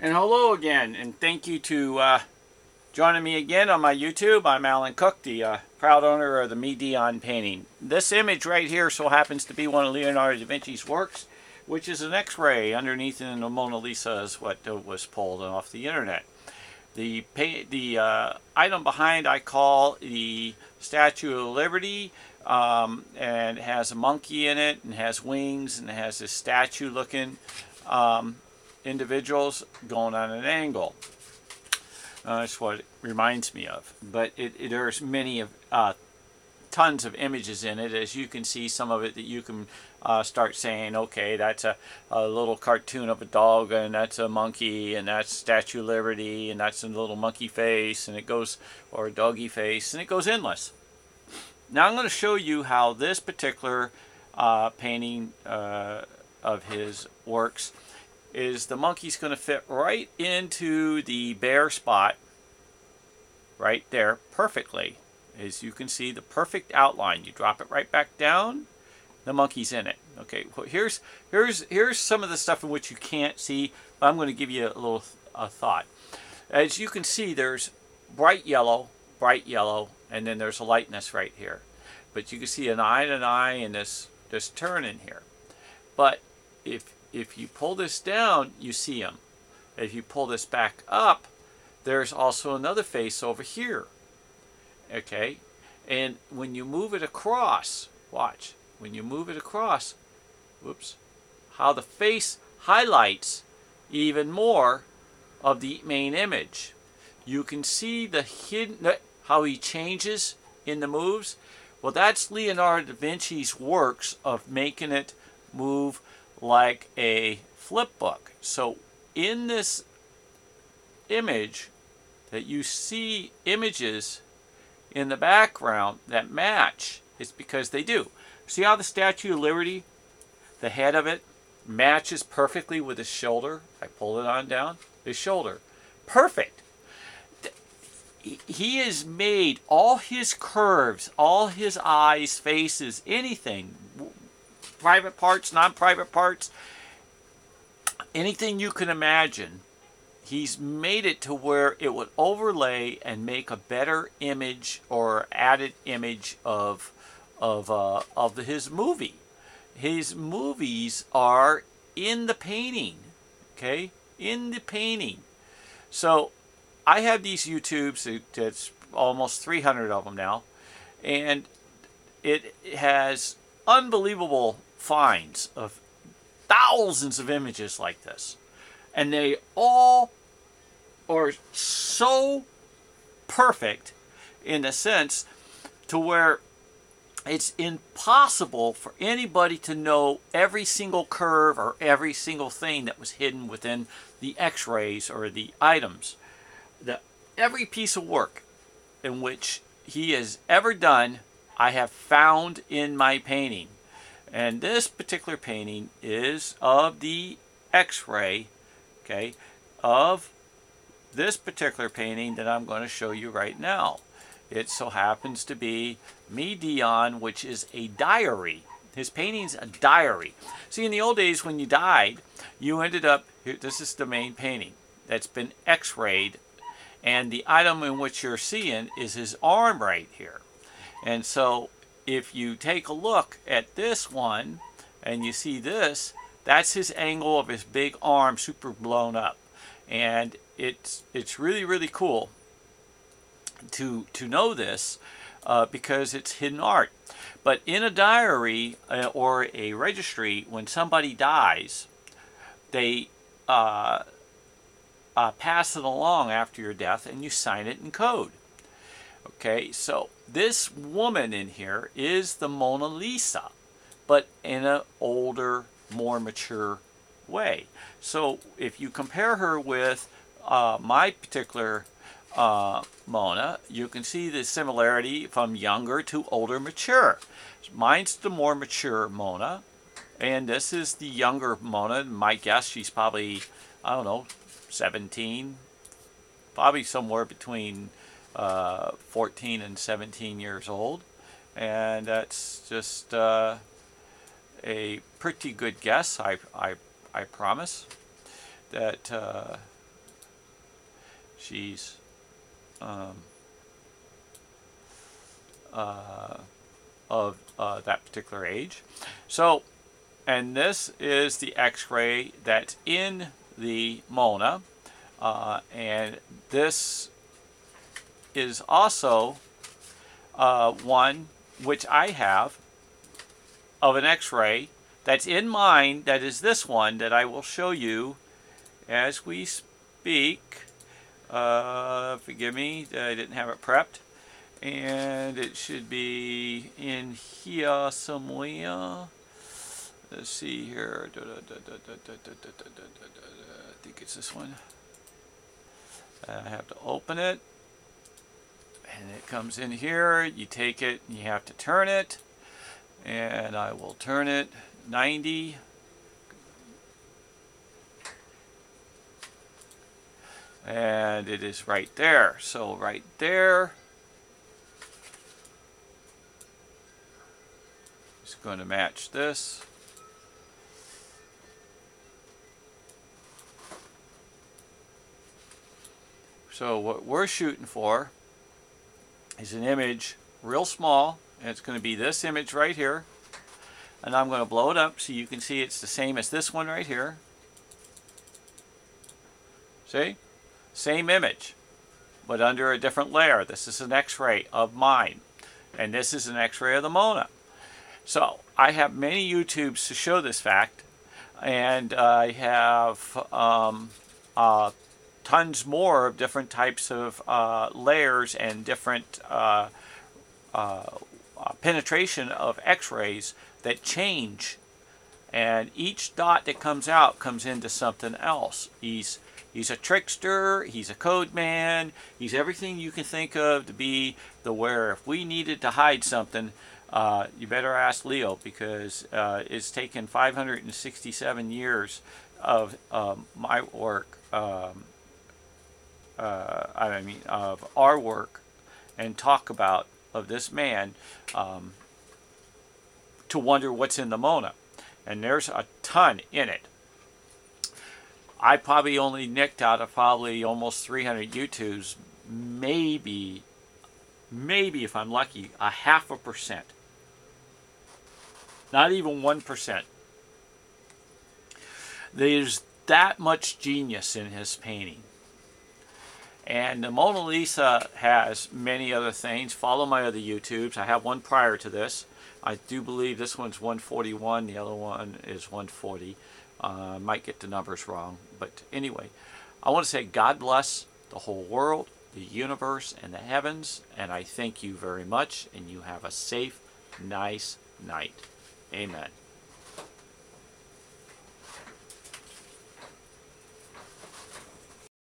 And hello again, and thank you to joining me again on my YouTube. I'm Alan Cook, the proud owner of the MiDion painting. This image right here so happens to be one of Leonardo da Vinci's works, which is an X-ray underneath in the Mona Lisa, is what was pulled off the internet. The item behind I call the Statue of Liberty, and it has a monkey in it, and has wings, and it has this statue-looking individuals going on an angle. That's what it reminds me of. But there's many of tons of images in it, as you can see. Some of it that you can start saying, okay, that's a little cartoon of a dog, and that's a monkey, and that's Statue of Liberty, and that's a little monkey face, and it goes, or a doggy face, and it goes endless. Now I'm going to show you how this particular painting of his works is the monkey's going to fit right into the bare spot right there perfectly. As you can see, the perfect outline. You drop it right back down, the monkey's in it. Okay, well, here's some of the stuff in which you can't see, but I'm going to give you a little thought. As you can see, there's bright yellow, and then there's a lightness right here. But you can see an eye and an eye, and this turn in here. But if you pull this down, you see them. If you pull this back up, there's also another face over here. Okay, and when you move it across, watch, when you move it across, whoops, how the face highlights even more of the main image. You can see the hidden, how he changes in the moves. Well, that's Leonardo da Vinci's works of making it move like a flip book. So in this image that you see images in the background that match, it's because they do. See how the Statue of Liberty, the head of it, matches perfectly with his shoulder? I pull it on down, his shoulder. Perfect. He has made all his curves, all his eyes, faces, anything, private parts, non-private parts, anything you can imagine, he's made it to where it would overlay and make a better image or added image of his movie. His movies are in the painting, okay? In the painting. So I have these YouTubes, it's almost 300 of them now, and it has unbelievable finds of thousands of images like this. And they all are so perfect in a sense to where it's impossible for anybody to know every single curve or every single thing that was hidden within the X-rays or the items. Every piece of work in which he has ever done, I have found in my painting. And this particular painting is of the X-ray. Okay, of this particular painting that I'm going to show you right now. It so happens to be MiDion, which is a diary. His painting's a diary. See, in the old days when you died, you ended up, this is the main painting that's been X-rayed, and the item in which you're seeing is his arm right here. And so if you take a look at this one and you see this, that's his angle of his big arm, super blown up, and it's really, really cool to know this because it's hidden art. But in a diary or a registry, when somebody dies, they pass it along after your death, and you sign it in code. Okay, so this woman in here is the Mona Lisa, but in an older, more mature way. So if you compare her with my particular Mona, you can see the similarity from younger to older, mature. Mine's the more mature Mona, and this is the younger Mona. My guess, she's probably, I don't know, 17, probably somewhere between 14 and 17 years old, and that's just a pretty good guess, I promise, that Jeez. Of that particular age. So, and this is the X-ray that's in the Mona, and this is also one which I have of an X-ray that's in mine. That is this one that I will show you as we speak. Forgive me, I didn't have it prepped. And it should be in here somewhere. Let's see here. I think it's this one. I have to open it. And it comes in here. You take it and you have to turn it. And I will turn it 90. And it is right there. So right there. It's going to match this. So what we're shooting for is an image real small, and it's going to be this image right here, and I'm going to blow it up so you can see it's the same as this one right here. See? Same image, but under a different layer. This is an X-ray of mine, and this is an X-ray of the Mona. So I have many YouTubes to show this fact, and I have tons more of different types of layers and different penetration of X-rays that change, and each dot that comes out comes into something else. He's a trickster, he's a code man, he's everything you can think of to be the where if we needed to hide something, you better ask Leo, because it's taken 567 years of my work, I mean of our work and talk about of this man, to wonder what's in the Mona. And there's a ton in it. I probably only nicked out of probably almost 300 YouTubes, maybe if I'm lucky, 0.5%. Not even 1%. There's that much genius in his painting. And the Mona Lisa has many other things. Follow my other YouTubes. I have one prior to this. I do believe this one's 141. The other one is 140. I might get the numbers wrong. But anyway, I want to say God bless the whole world, the universe, and the heavens. And I thank you very much. And you have a safe, nice night. Amen.